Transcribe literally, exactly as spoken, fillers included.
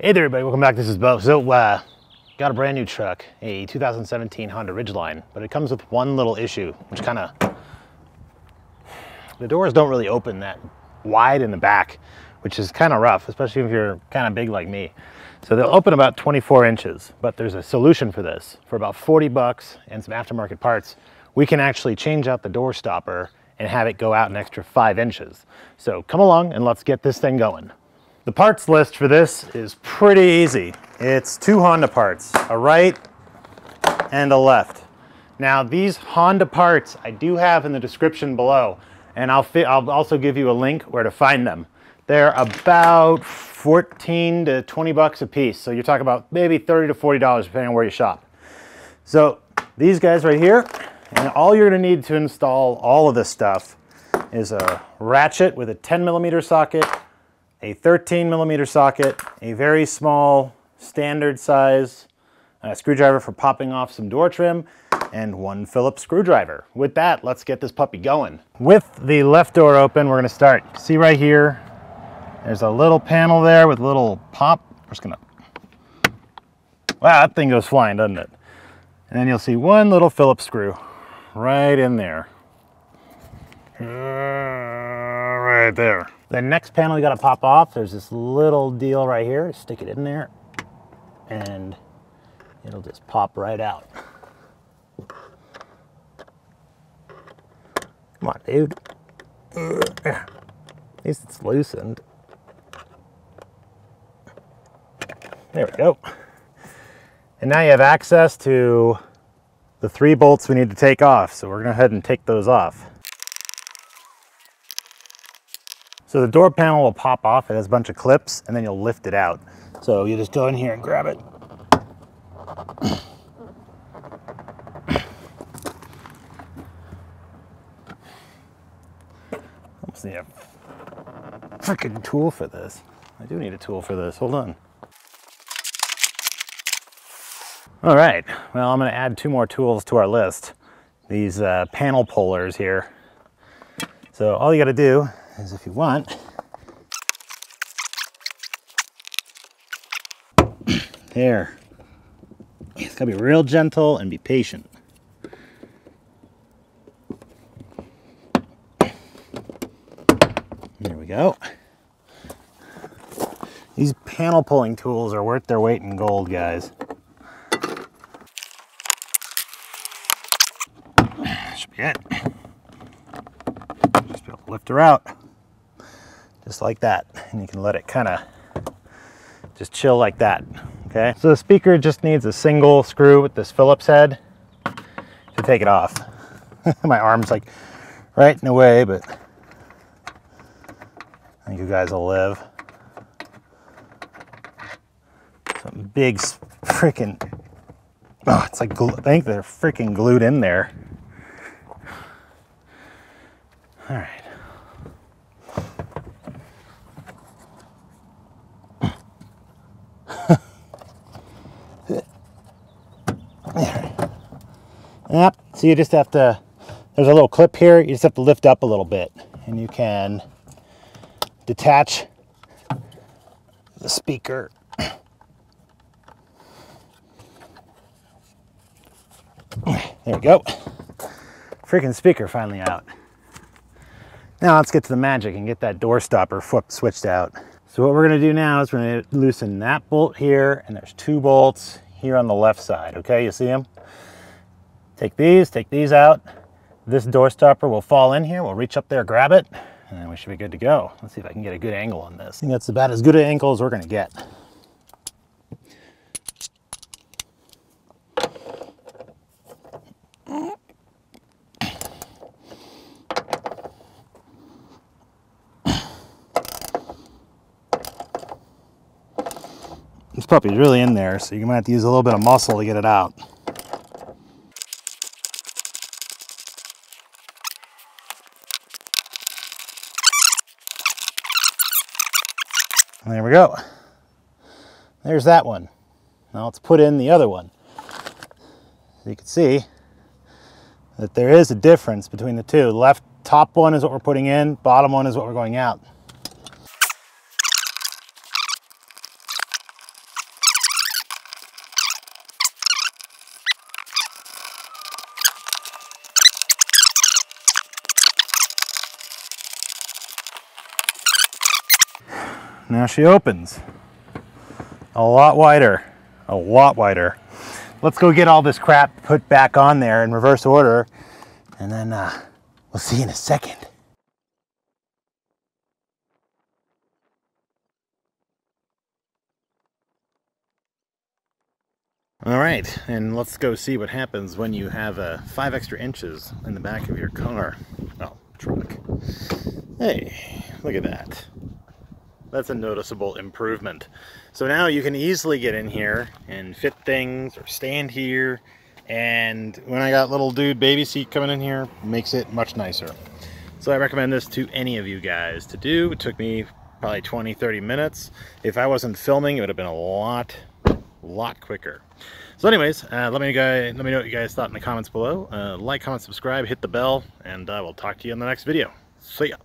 Hey there everybody, welcome back. This is Bo. So uh, got a brand new truck, a two thousand seventeen Honda Ridgeline, but it comes with one little issue, which kind of, the doors don't really open that wide in the back, which is kind of rough, especially if you're kind of big like me. So they'll open about twenty-four inches, but there's a solution for this. For about forty bucks and some aftermarket parts, we can actually change out the door stopper and have it go out an extra five inches. So come along and let's get this thing going. The parts list for this is pretty easy. It's two Honda parts, a right and a left. Now these Honda parts I do have in the description below, and I'll, I'll also give you a link where to find them. They're about fourteen to twenty bucks a piece. So you're talking about maybe thirty to forty dollars depending on where you shop. So these guys right here, and all you're gonna need to install all of this stuff is a ratchet with a ten millimeter socket, a thirteen millimeter socket, a very small standard size uh, screwdriver for popping off some door trim, and one Phillips screwdriver. With that, let's get this puppy going. With the left door open, we're gonna start. See right here, there's a little panel there with a little pop. We're just gonna, wow, that thing goes flying, doesn't it? And then you'll see one little Phillips screw right in there. Right there. The next panel you gotta pop off, there's this little deal right here. Stick it in there and it'll just pop right out. Come on, dude. At least it's loosened. There we go. And now you have access to the three bolts we need to take off. So we're gonna go ahead and take those off. So the door panel will pop off, it has a bunch of clips, and then you'll lift it out. So you just go in here and grab it. Almost need a freaking tool for this. I do need a tool for this, hold on. All right, well, I'm gonna add two more tools to our list. These uh, panel pullers here. So all you gotta do is if you want, there, it's gotta be real gentle and be patient. There we go. These panel pulling tools are worth their weight in gold, guys. That should be it. Just be able to lift her out. Just like that, and you can let it kind of just chill like that, okay? So the speaker just needs a single screw with this Phillips head to take it off. My arm's like right in the way, but I think you guys will live. Some big freaking, oh, it's like, I think they're freaking glued in there. All right. Yep, so you just have to, there's a little clip here, you just have to lift up a little bit and you can detach the speaker. There we go. Freaking speaker finally out. Now let's get to the magic and get that door stopper flip switched out. So what we're gonna do now is we're gonna loosen that bolt here, and there's two bolts here on the left side, okay, you see them? Take these, take these out. This door stopper will fall in here. We'll reach up there, grab it, and then we should be good to go. Let's see if I can get a good angle on this. I think that's about as good an angle as we're gonna get. This puppy's really in there, so you might have to use a little bit of muscle to get it out. There we go. There's that one. Now let's put in the other one. So you can see that there is a difference between the two. Left top one is what we're putting in, bottom one is what we're going out. Now she opens. A lot wider, a lot wider. Let's go get all this crap put back on there in reverse order, and then uh, we'll see in a second. All right, and let's go see what happens when you have uh, five extra inches in the back of your car. Oh, truck. Hey, look at that. That's a noticeable improvement. So now you can easily get in here and fit things or stand here. And when I got little dude baby seat coming in here, makes it much nicer. So I recommend this to any of you guys to do. It took me probably twenty, thirty minutes. If I wasn't filming, it would have been a lot lot quicker. So anyways, uh, let me guys, let me know what you guys thought in the comments below. Uh, like, comment, subscribe, hit the bell, and I will talk to you in the next video. See ya.